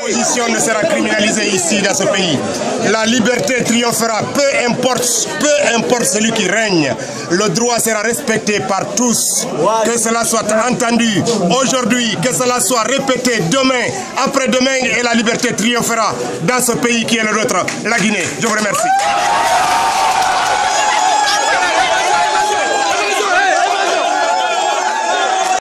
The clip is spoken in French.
L'opposition ne sera criminalisée ici dans ce pays. La liberté triomphera, peu importe celui qui règne. Le droit sera respecté par tous. Que cela soit entendu aujourd'hui, que cela soit répété demain, après-demain, et la liberté triomphera dans ce pays qui est le nôtre, la Guinée. Je vous remercie.